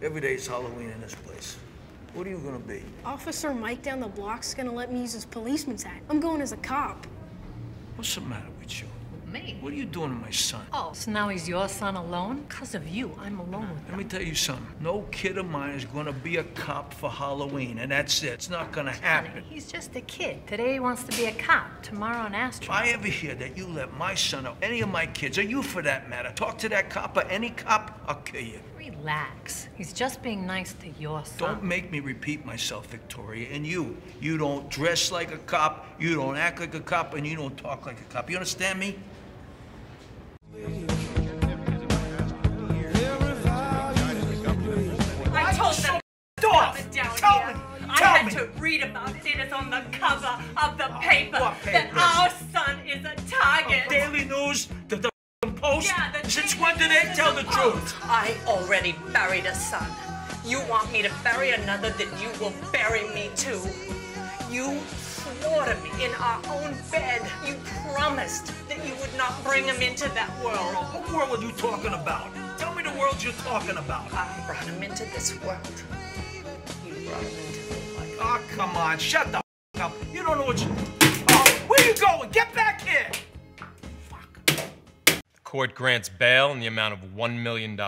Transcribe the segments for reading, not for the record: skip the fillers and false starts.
Every day's Halloween in this place. What are you gonna be? Officer Mike down the block's gonna let me use his policeman's hat. I'm going as a cop. What's the matter with you? Me? What are you doing to my son? Oh, so now he's your son alone? Because of you, I'm alone with him. Let me tell you something. No kid of mine is going to be a cop for Halloween, and that's it. It's not going to happen. Honey, he's just a kid. Today he wants to be a cop, tomorrow an astronaut. If I ever hear that you let my son or any of my kids, or you for that matter, talk to that cop or any cop, I'll kill you. Relax. He's just being nice to your son. Don't make me repeat myself, Victoria. And you don't dress like a cop, you don't act like a cop, and you don't talk like a cop. You understand me? I told them to dump it down here. I had to read about it. It's on the cover of the paper that our son is a target. Daily News, the Post? Yeah, since when do they tell the truth? I already buried a son. You want me to bury another, then you will bury me too. You slaughtered me in our own bed. You promised that you would not bring him into that world. What world are you talking about? Tell me the world you're talking about. I brought him into this world. You brought him into the life. Oh, come on. Shut the f up. You don't know what you... Oh, where you going? Get back here! Court grants bail in the amount of $1 million.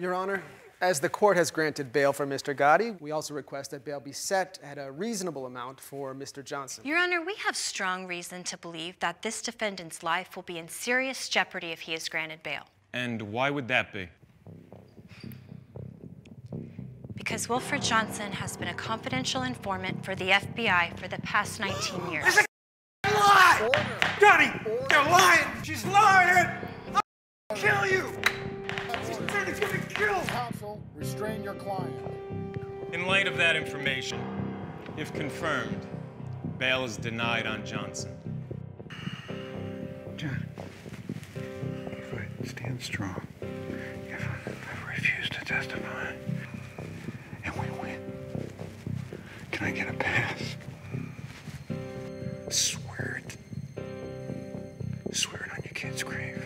Your Honor, as the court has granted bail for Mr. Gotti, we also request that bail be set at a reasonable amount for Mr. Johnson. Your Honor, we have strong reason to believe that this defendant's life will be in serious jeopardy if he is granted bail. And why would that be? Because Wilfred Johnson has been a confidential informant for the FBI for the past 19 years. It's a lie! Gotti, you're lying! She's lying! Kill you! She's trying to get me killed! Counsel, restrain your client. In light of that information, if confirmed, bail is denied on Johnson. John, if I stand strong, if I refuse to testify, and we win, can I get a pass? Swear it. Swear it on your kid's grave.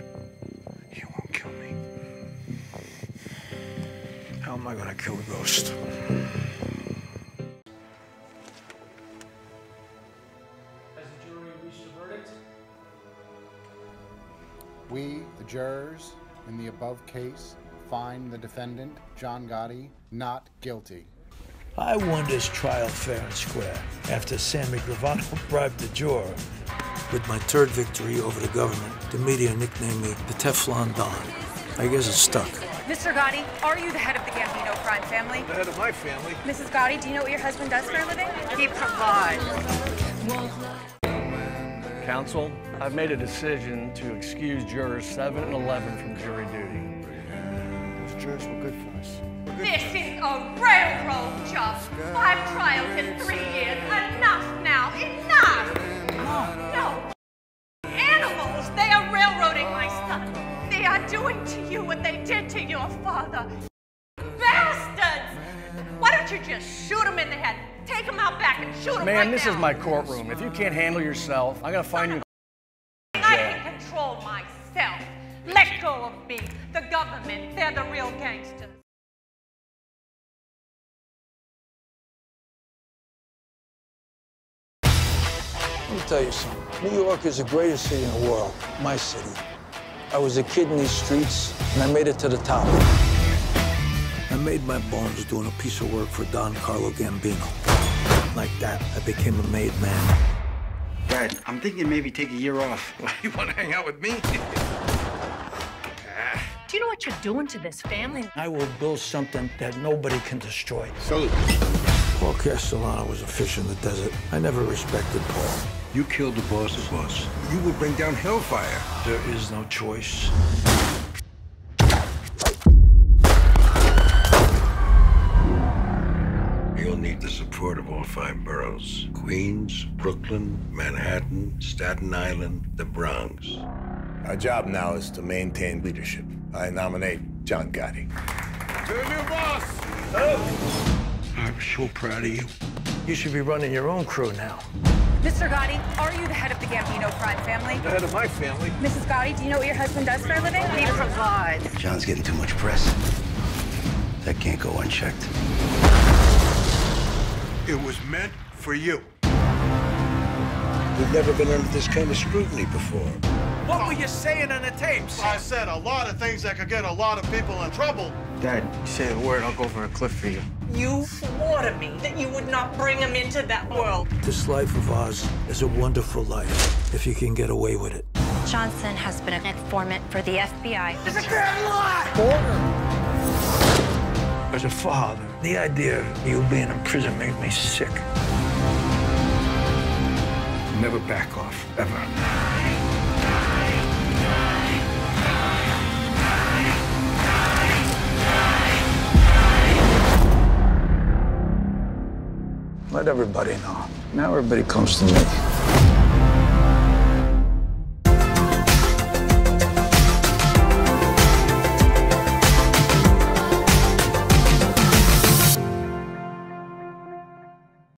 How am I gonna kill the ghost? Has the jury reached a verdict? We, the jurors, in the above case, find the defendant, John Gotti, not guilty. I won this trial fair and square after Sammy Gravano bribed the juror. With my third victory over the government, the media nicknamed me the Teflon Don. I guess it stuck. Mr. Gotti, are you the head of the Gambino crime family? The head of my family. Mrs. Gotti, do you know what your husband does for a living? He provides. Counsel, I've made a decision to excuse jurors 7 and 11 from jury duty. Those jurors were good for us. This is a railroad job. 5 trials in 3 years. Enough now. Enough! No. Animals, they are railroading my son. They are doing to you what they did to your father. Bastards! Why don't you just shoot him in the head? Take him out back and shoot him right now. Man, this is my courtroom. If you can't handle yourself, I'm gonna find you. I can control myself. Let go of me. The government, they're the real gangsters. Let me tell you something. New York is the greatest city in the world. My city. I was a kid in these streets, and I made it to the top. I made my bones doing a piece of work for Don Carlo Gambino. Like that, I became a made man. Dad, I'm thinking maybe take a year off. You want to hang out with me? Do you know what you're doing to this family? I will build something that nobody can destroy. Salute. Paul Castellano was a fish in the desert. I never respected Paul. You killed the boss's boss. You will bring down hellfire. There is no choice. You'll need the support of all 5 boroughs. Queens, Brooklyn, Manhattan, Staten Island, the Bronx. Our job now is to maintain leadership. I nominate John Gotti. You're a new boss! Oh. I'm so proud of you. You should be running your own crew now. Mr. Gotti, are you the head of the Gambino crime family? The head of my family. Mrs. Gotti, do you know what your husband does for a living? He provides. John's getting too much press. That can't go unchecked. It was meant for you. We've never been under this kind of scrutiny before. What were you saying on the tapes? I said a lot of things that could get a lot of people in trouble. Dad, you say the word, I'll go over a cliff for you. You swore to me that you would not bring him into that world. This life of ours is a wonderful life, if you can get away with it. Johnson has been an informant for the FBI. It's a grand lie! Order! As a father, the idea of you being in prison made me sick. Never back off, ever. Let everybody know. Now everybody comes to me.